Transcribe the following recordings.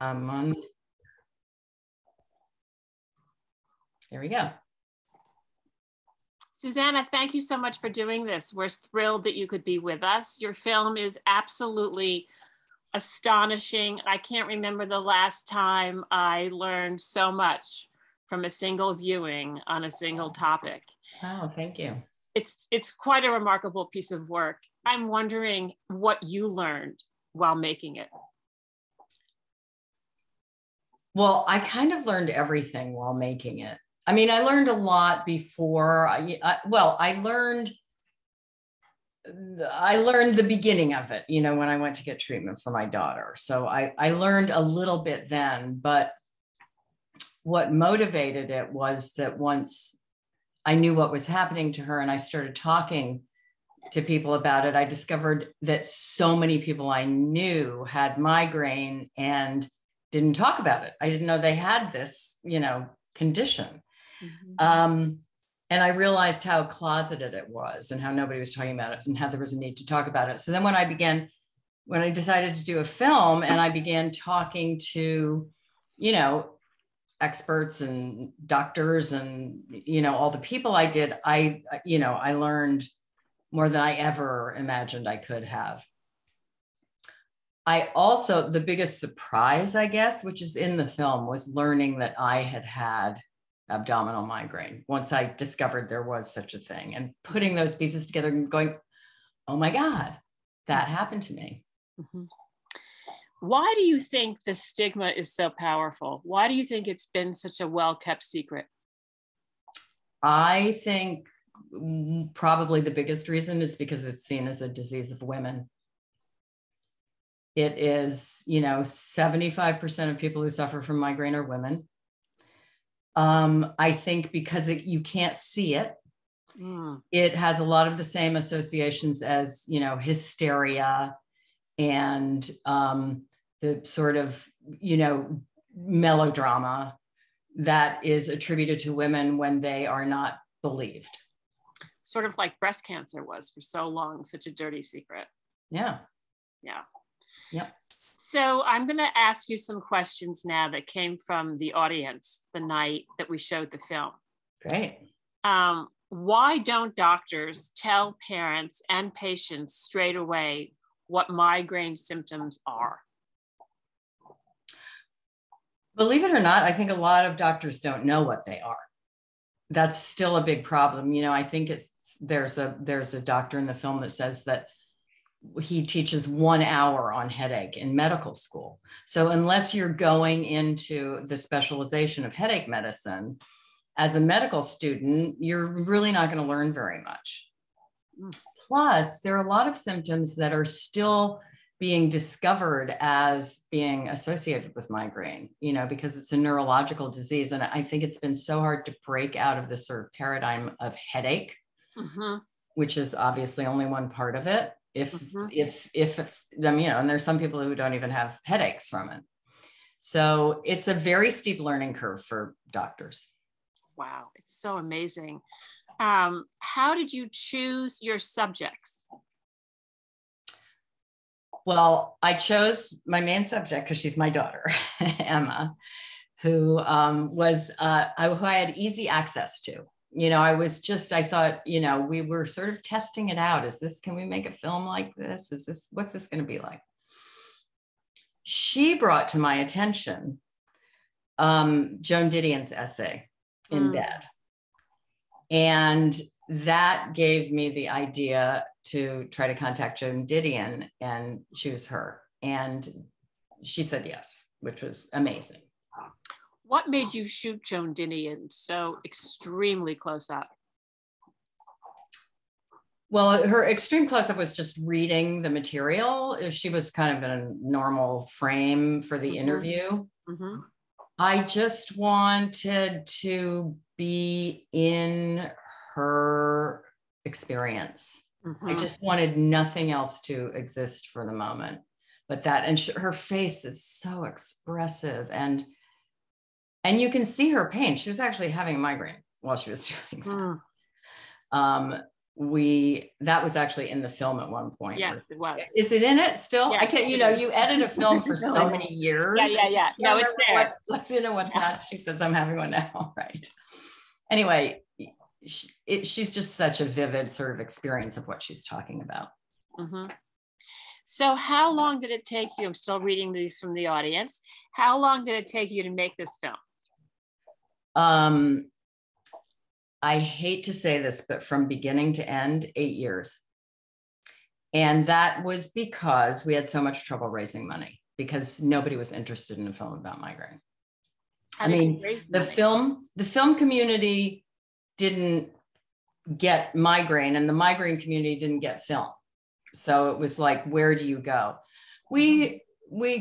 There we go. Susanna, thank you so much for doing this. We're thrilled that you could be with us. Your film is absolutely astonishing. I can't remember the last time I learned so much from a single viewing on a single topic. Oh, thank you. It's quite a remarkable piece of work. I'm wondering what you learned while making it. Well, I kind of learned everything while making it. I mean, I learned a lot before. I learned the beginning of it, you know, when I went to get treatment for my daughter. So I learned a little bit then, but what motivated it was that once I knew what was happening to her and I started talking to people about it, I discovered that so many people I knew had migraine and didn't talk about it. I didn't know they had this, you know, condition. Mm-hmm. And I realized how closeted it was and how nobody was talking about it and how there was a need to talk about it. So then when I decided to do a film and I began talking to, you know, experts and doctors and, you know, all the people I did, you know, I learned more than I ever imagined I could have. I also, the biggest surprise, I guess, which is in the film, was learning that I had had abdominal migraine once I discovered there was such a thing, and putting those pieces together and going, oh my God, that happened to me. Mm-hmm. Why do you think the stigma is so powerful? Why do you think it's been such a well-kept secret? I think probably the biggest reason is because it's seen as a disease of women. It is, you know, 75% of people who suffer from migraine are women. I think because you can't see it, it has a lot of the same associations as, you know, hysteria and the sort of, you know, melodrama that is attributed to women when they are not believed. Sort of like breast cancer was for so long, such a dirty secret. Yeah. Yeah. Yep. So I'm going to ask you some questions now that came from the audience the night that we showed the film. Great. Why don't doctors tell parents and patients straight away what migraine symptoms are? Believe it or not, I think a lot of doctors don't know what they are. That's still a big problem. You know, I think there's a doctor in the film that says that he teaches 1 hour on headache in medical school. So unless you're going into the specialization of headache medicine, as a medical student, you're really not going to learn very much. Plus, there are a lot of symptoms that are still being discovered as being associated with migraine, you know, because it's a neurological disease. And I think it's been so hard to break out of this sort of paradigm of headache, which is obviously only one part of it. You know, and there's some people who don't even have headaches from it. So it's a very steep learning curve for doctors. Wow, it's so amazing. How did you choose your subjects? Well, I chose my main subject because she's my daughter, Emma, who I had easy access to. You know, I thought, you know, we were sort of testing it out. Can we make a film like this? What's this going to be like? She brought to my attention Joan Didion's essay in bed. And that gave me the idea to try to contact Joan Didion and choose her. And she said yes, which was amazing. What made you shoot Joan Didion so extremely close up? Well, her extreme close up was just reading the material. She was kind of in a normal frame for the interview. Mm-hmm. I just wanted to be in her experience. Mm-hmm. I just wanted nothing else to exist for the moment but that. And her face is so expressive, and you can see her pain. She was actually having a migraine while she was doing that. that was actually in the film at one point. Yes, it was. Is it in it still? Yes. I can't, you know, you edit a film for so many years. Yeah. No, it's there. Let's see what's not. She says, I'm having one now, right? Anyway, she's just such a vivid sort of experience of what she's talking about. Mm-hmm. So how long did it take you? I'm still reading these from the audience. How long did it take you to make this film? I hate to say this, but from beginning to end, 8 years. And that was because we had so much trouble raising money because nobody was interested in a film about migraine. I mean, the film community didn't get migraine and the migraine community didn't get film. So it was like, where do you go? We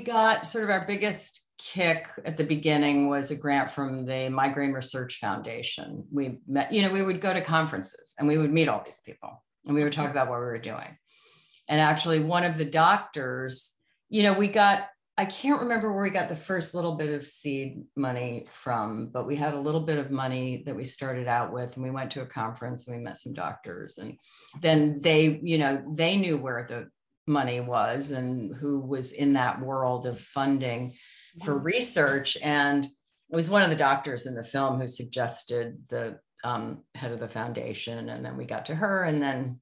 got sort of our biggest kick at the beginning was a grant from the Migraine Research Foundation. We met, you know, we would go to conferences and we would meet all these people and we would talk about what we were doing. And actually one of the doctors, you know, we got, I can't remember where we got the first little bit of seed money from, but we had a little bit of money that we started out with, and we went to a conference and we met some doctors, and then they, you know, they knew where the money was and who was in that world of funding for research. And it was one of the doctors in the film who suggested the head of the foundation. And then we got to her, and then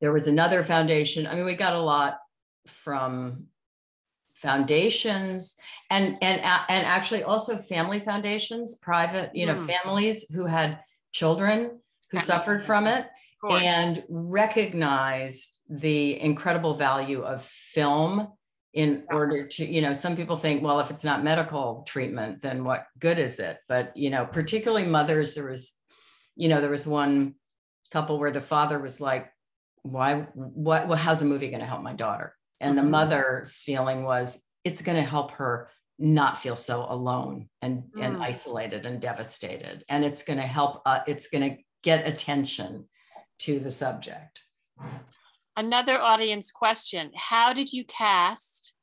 there was another foundation. I mean, we got a lot from foundations and actually also family foundations, private, you know, families who had children who suffered from it and recognized the incredible value of film in order to, you know, some people think, well, if it's not medical treatment, then what good is it? But, you know, particularly mothers, there was, you know, there was one couple where the father was like, why, what, well, how's a movie going to help my daughter? And the mother's feeling was, it's going to help her not feel so alone and isolated and devastated. And it's going to help, it's going to get attention to the subject. Another audience question. How did you cast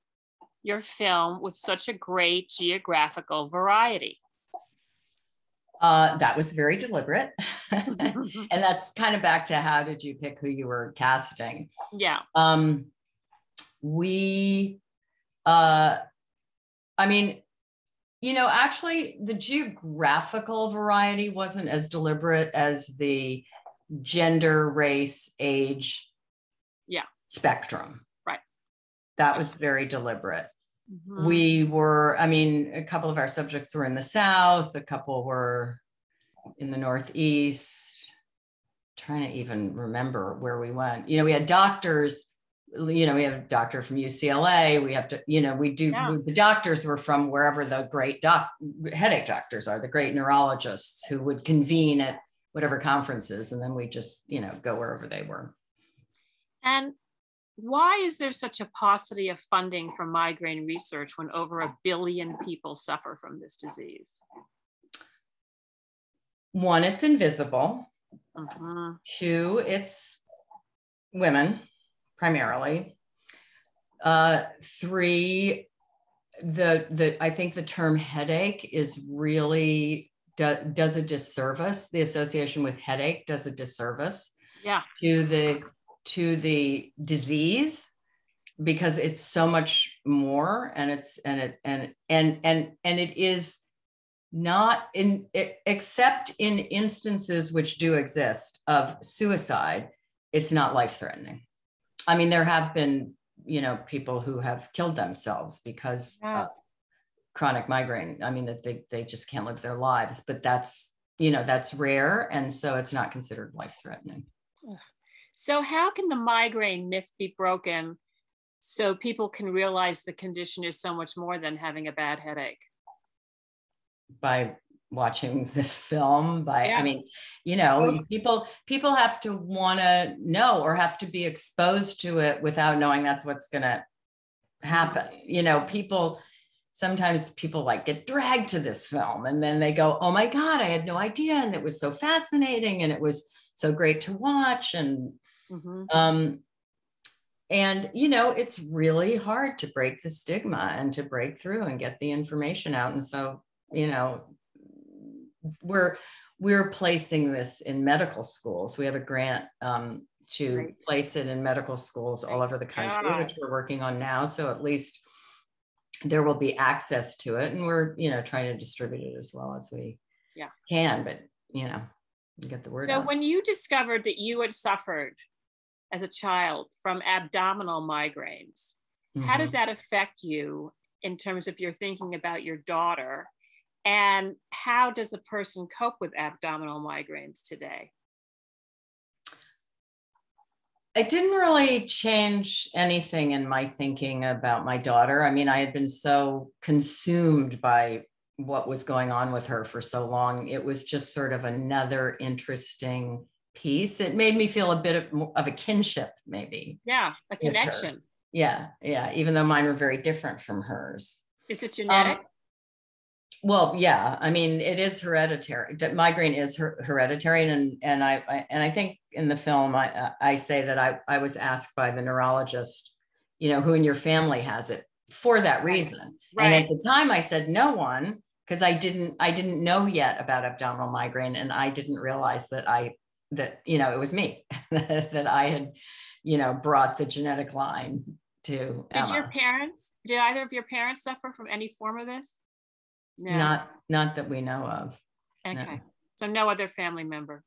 your film with such a great geographical variety? That was very deliberate. And that's kind of back to how did you pick who you were casting? Yeah. I mean, you know, actually the geographical variety wasn't as deliberate as the gender, race, age, spectrum. Right. That was very deliberate. Mm-hmm. We were, I mean, a couple of our subjects were in the South, a couple were in the Northeast. I'm trying to even remember where we went. You know, we had doctors, you know, we have a doctor from UCLA. We have to, you know, we do, the doctors were from wherever the great headache doctors are, the great neurologists who would convene at whatever conferences. And then we just, you know, go wherever they were. And why is there such a paucity of funding for migraine research when over 1 billion people suffer from this disease? One, it's invisible. Two, it's women primarily. Three, I think the term headache is really does a disservice. The association with headache does a disservice to the disease, because it's so much more, and it's and it is not in except in instances which do exist of suicide, it's not life-threatening. I mean, there have been, you know, people who have killed themselves because of chronic migraine. I mean, that they just can't live their lives, but that's, you know, that's rare, and so it's not considered life-threatening. So how can the migraine myth be broken so people can realize the condition is so much more than having a bad headache? By watching this film, I mean, you know, people have to want to know or have to be exposed to it without knowing that's what's going to happen. You know, sometimes people like get dragged to this film and then they go, oh my God, I had no idea. And it was so fascinating and it was so great to watch. And and you know, it's really hard to break the stigma and to break through and get the information out. And so, you know, we're we're placing this in medical schools. We have a grant to place it in medical schools all over the country, which we're working on now. So at least there will be access to it. And we're, you know, trying to distribute it as well as we can, but, you know, get the word out. So when you discovered that you had suffered as a child from abdominal migraines, how did that affect you in terms of your thinking about your daughter? And how does a person cope with abdominal migraines today? It didn't really change anything in my thinking about my daughter. I mean, I had been so consumed by what was going on with her for so long. It was just sort of another interesting piece. It made me feel a bit of a kinship, maybe. Yeah, a connection. Yeah, yeah, even though mine were very different from hers. Is it genetic? Well, yeah, I mean, it is hereditary. Migraine is hereditary, and I think in the film, I say that I was asked by the neurologist, you know, who in your family has it for that reason. Right. And at the time I said no one, because I didn't know yet about abdominal migraine, and I didn't realize that you know, it was me that I had, you know, brought the genetic line to Emma. Did either of your parents suffer from any form of this? No. Not that we know of. Okay. No. So no other family member?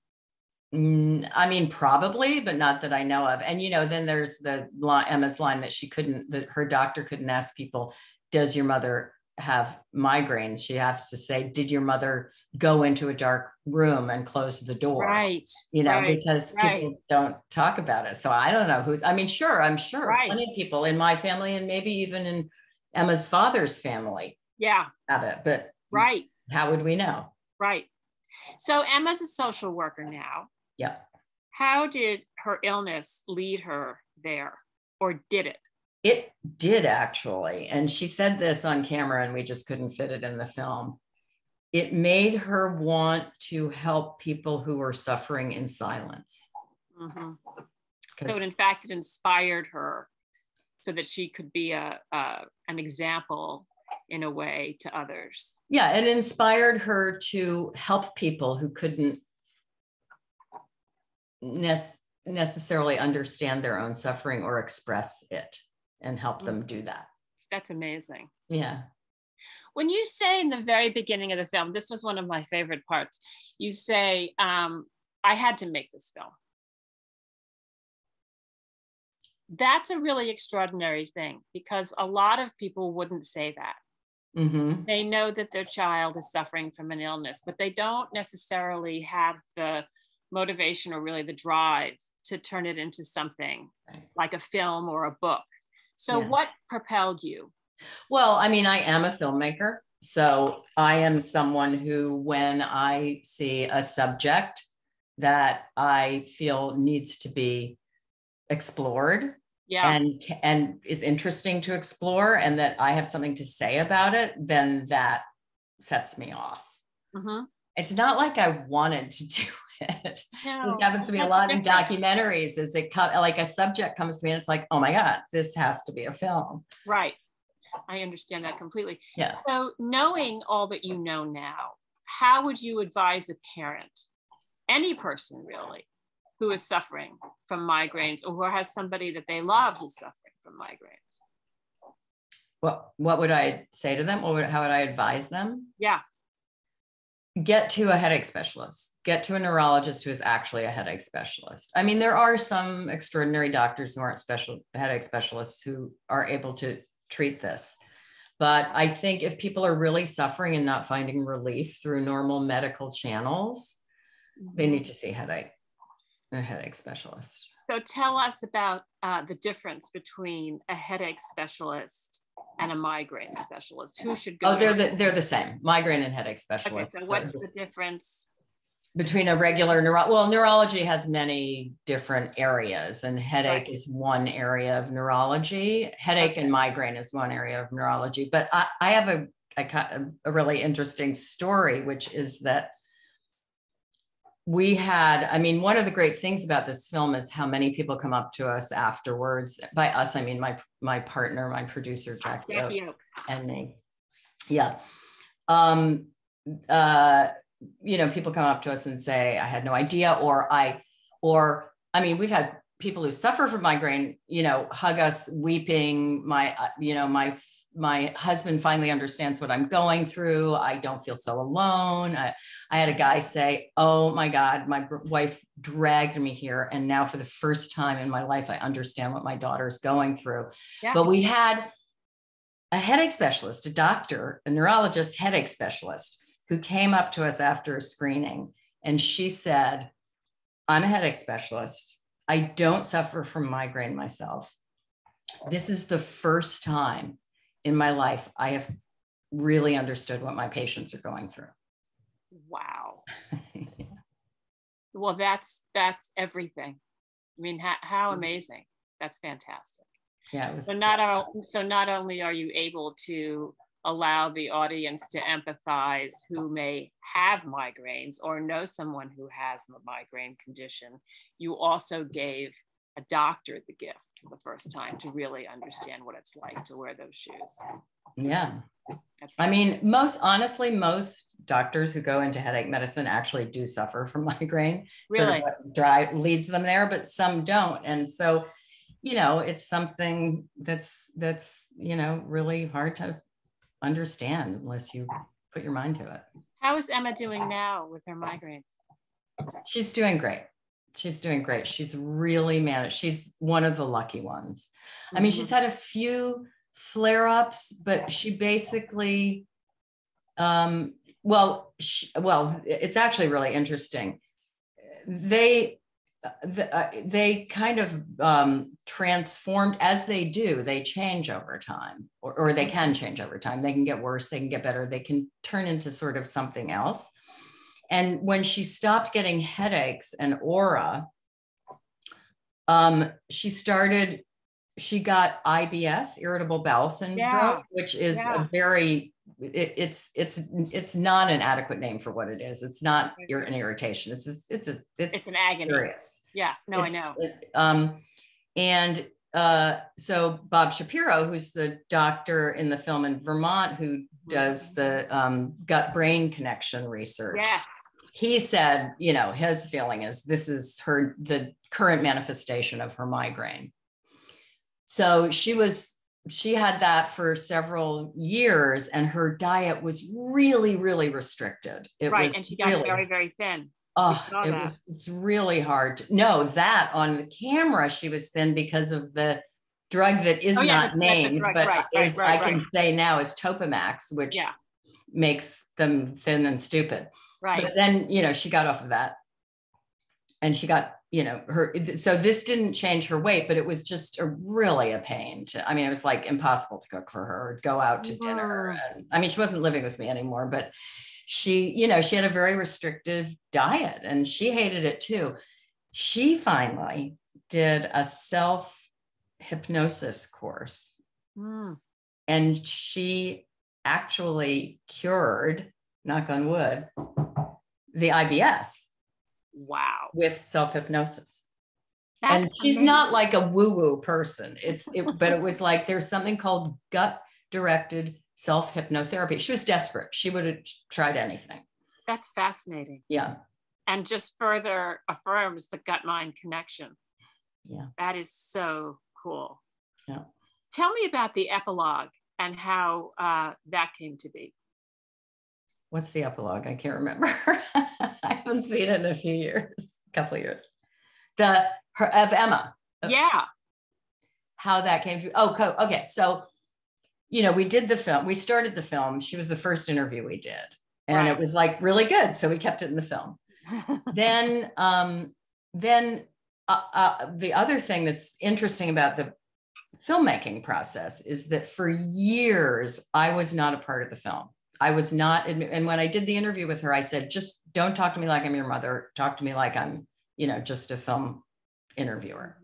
I mean, probably, but not that I know of. And, you know, then there's the Emma's line that that her doctor couldn't ask people, does your mother have migraines? She has to say, did your mother go into a dark room and close the door? Right. You know, because people don't talk about it. So I don't know I'm sure plenty of people in my family and maybe even in Emma's father's family. Yeah. Have it, but how would we know? Right. So Emma's a social worker now. Yeah. How did her illness lead her there, or did it? It did, actually. And she said this on camera and we just couldn't fit it in the film. It made her want to help people who were suffering in silence. Mm-hmm. So in fact, it inspired her so that she could be an example in a way to others. Yeah, it inspired her to help people who couldn't necessarily understand their own suffering or express it, and help them do that. That's amazing. Yeah. When you say in the very beginning of the film, this was one of my favorite parts, you say, I had to make this film. That's a really extraordinary thing, because a lot of people wouldn't say that. Mm-hmm. They know that their child is suffering from an illness, but they don't necessarily have the motivation or really the drive to turn it into something like a film or a book. So what propelled you? Well, I mean, I am a filmmaker. So I am someone who, when I see a subject that I feel needs to be explored and is interesting to explore, and that I have something to say about it, then that sets me off. Mm-hmm. It's not like I wanted to do it. No, this happens to me a lot in documentaries. Is it like a subject comes to me and it's like, oh my God, this has to be a film. Right. I understand that completely. Yeah. So knowing all that you know now, how would you advise a parent, any person really, who is suffering from migraines, or who has somebody that they love who's suffering from migraines? Well, what would I say to them? How would I advise them? Yeah. Get to a headache specialist. Get to a neurologist who is actually a headache specialist. I mean, there are some extraordinary doctors who aren't headache specialists who are able to treat this. But I think if people are really suffering and not finding relief through normal medical channels, they need to see a headache specialist. So tell us about the difference between a headache specialist and a migraine specialist. Who should go? Oh, they're the same. Migraine and headache specialists. Okay, so what's the difference between a regular neurology has many different areas, and headache is one area of neurology. Headache and migraine is one area of neurology. But I have a really interesting story, which is that one of the great things about this film is how many people come up to us afterwards. By us, I mean my partner, my producer, Jack Oaks, and me. Yeah. you know, people come up to us and say, I had no idea, or I mean, we've had people who suffer from migraine, you know, hug us weeping. My husband finally understands what I'm going through. I don't feel so alone. I had a guy say, oh my God, my wife dragged me here. And now for the first time in my life, I understand what my daughter's going through. Yeah. But we had a headache specialist, a doctor, a neurologist headache specialist who came up to us after a screening. And she said, I'm a headache specialist. I don't suffer from migraine myself. This is the first time in my life I have really understood what my patients are going through. Wow. Yeah. Well, that's everything. I mean, how amazing. That's fantastic. Yeah. So not only are you able to allow the audience to empathize who may have migraines or know someone who has a migraine condition, you also gave a doctor the gift for the first time to really understand what it's like to wear those shoes. Yeah. I mean, most doctors who go into headache medicine actually do suffer from migraine. Really? Sort of what leads them there, but some don't. And so, you know, it's something that's, you know, really hard to understand unless you put your mind to it. How is Emma doing now with her migraines? She's doing great. She's doing great. She's really managed. She's one of the lucky ones. I mean, she's had a few flare-ups, but she basically, it's actually really interesting. They kind of transformed, as they do, they change over time, or they can change over time. They can get worse, they can get better, they can turn into sort of something else. And when she stopped getting headaches and aura, she got IBS, irritable bowel syndrome, which is a very, it's not an adequate name for what it is. It's not an irritation. It's an agony. Serious. Yeah, no, I know. So Bob Shapiro, who's the doctor in the film in Vermont, who does the gut-brain connection research. Yes. He said, you know, his feeling is this is the current manifestation of her migraine. So she had that for several years, and her diet was really, really restricted. And she got very, very thin. Oh, it's really hard to know that on the camera she was thin because of the drug that is not named, but I can say now is Topamax, which makes them thin and stupid. Right. But then, you know, she got off of that, and she got, you know, so this didn't change her weight, but it was just really a pain. I mean, it was like impossible to cook for her, or go out to dinner. And, I mean, she wasn't living with me anymore, but she, you know, she had a very restrictive diet and she hated it too. She finally did a self-hypnosis course, and she actually cured, knock on wood, the IBS. Wow. With self-hypnosis. And she's amazing. Not like a woo-woo person. But it was like, there's something called gut-directed self-hypnotherapy. She was desperate. She would have tried anything. That's fascinating. Yeah. And just further affirms the gut-mind connection. Yeah. That is so cool. Yeah. Tell me about the epilogue and how that came to be. What's the epilogue? I can't remember. I haven't seen it in a couple of years. Of Emma. Yeah. How that came to, okay. So, you know, we did the film, we started the film. She was the first interview we did, and it was like really good. So we kept it in the film. The other thing that's interesting about the filmmaking process is that for years, I was not a part of the film. I was not, and when I did the interview with her, I said, just don't talk to me like I'm your mother. Talk to me like I'm, you know, just a film interviewer.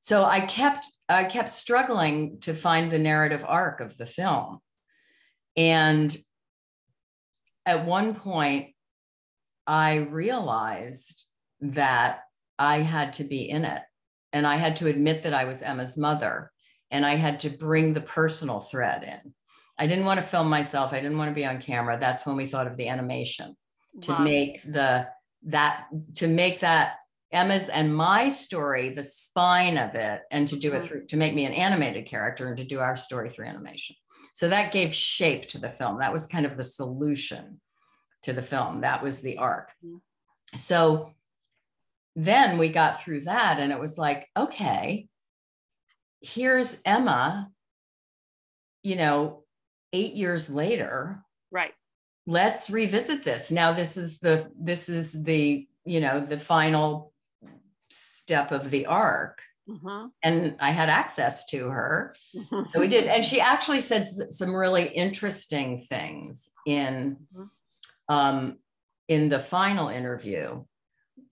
So I kept struggling to find the narrative arc of the film. And at one point I realized that I had to be in it, and I had to admit that I was Emma's mother, and I had to bring the personal thread in. I didn't want to film myself. I didn't want to be on camera. That's when we thought of the animation to wow. make the, that, to make that Emma's and my story, the spine of it, and to do it through, to make me an animated character and to do our story through animation. So that gave shape to the film. That was kind of the solution to the film. That was the arc. So then we got through that and it was like, okay, here's Emma, you know, 8 years later, right? Let's revisit this. Now this is the, you know, the final step of the arc. Mm-hmm. And I had access to her. So we did. And she actually said some really interesting things in the final interview,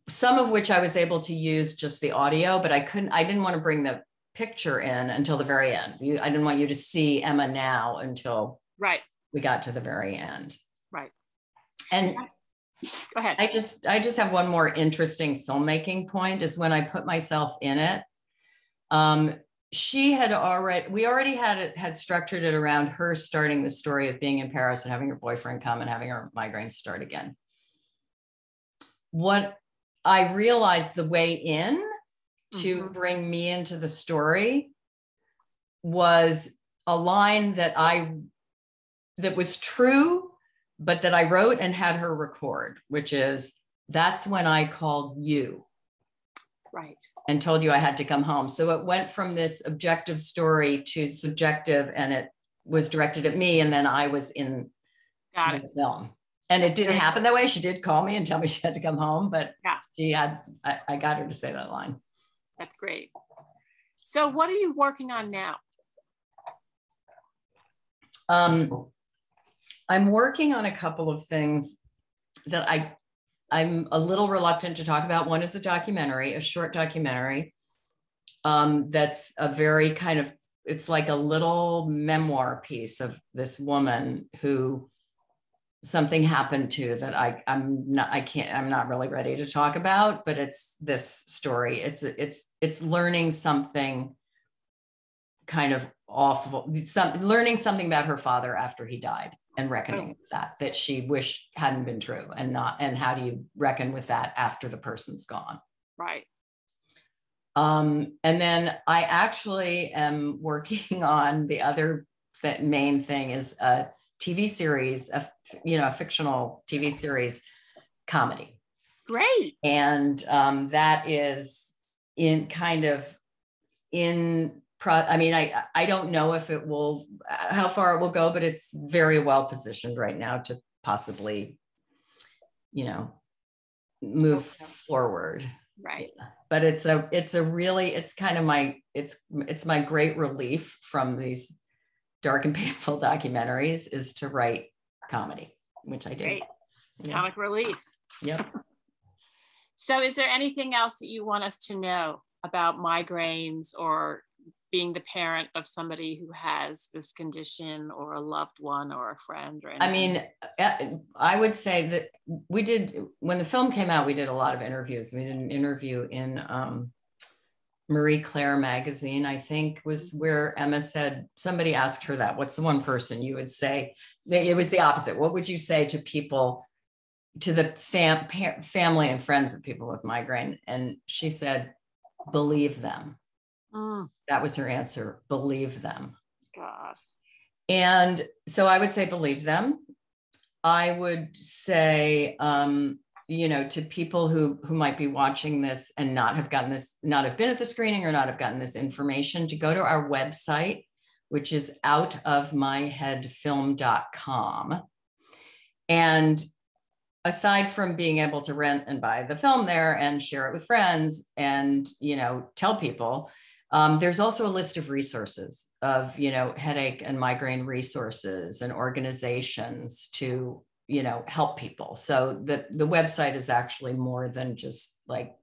some of which I was able to use just the audio, but I didn't want to bring the picture in until the very end. I didn't want you to see Emma now until right. we got to the very end. Right. And go ahead. I just have one more interesting filmmaking point is when I put myself in it. We already had structured it around her starting the story of being in Paris and having her boyfriend come and having her migraines start again. What I realized the way in to bring me into the story was a line that was true, but that I wrote and had her record, which is, "That's when I called you." Right. And told you I had to come home. So it went from this objective story to subjective, and it was directed at me. And then I was in the film, and it didn't happen that way. She did call me and tell me she had to come home, but I got her to say that line. That's great. So what are you working on now? I'm working on a couple of things that I'm a little reluctant to talk about. One is a documentary, a short documentary. That's a very kind of, it's like a little memoir piece of this woman who something happened to that I'm not really ready to talk about, but it's this story. It's learning something kind of awful, learning something about her father after he died and reckoning with that she wished hadn't been true, and how do you reckon with that after the person's gone? Right. And then I actually am working on the other main thing is a TV series, a fictional TV series comedy. Great. And that is I don't know if it will, how far it will go, but it's very well positioned right now to possibly, you know, move forward. Right. But it's my great relief from these dark and painful documentaries is to write comedy, which I do. Great. Yeah. Comic relief. Yep. So is there anything else that you want us to know about migraines or being the parent of somebody who has this condition, or a loved one, or a friend, or anything? I mean, I would say that when the film came out, we did a lot of interviews. We did an interview in Marie Claire magazine, I think, was where Emma said, somebody asked her that, what's the one person you would say? It was the opposite. What would you say to people, to the family and friends of people with migraine? And she said, believe them. That was her answer. Believe them. God. And so I would say, believe them. I would say, you know, to people who might be watching this and not have been at the screening or not have gotten this information, to go to our website, which is outofmyheadfilm.com. And aside from being able to rent and buy the film there and share it with friends and, you know, tell people, there's also a list of resources of, you know, headache and migraine resources and organizations to, you know, help people. So the website is actually more than just like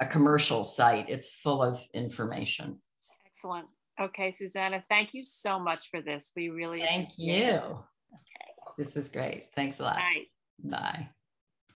a commercial site. It's full of information. Excellent. Okay, Susanna, thank you so much for this. We really appreciate it. Thank you. Okay. This is great. Thanks a lot. Bye. Bye.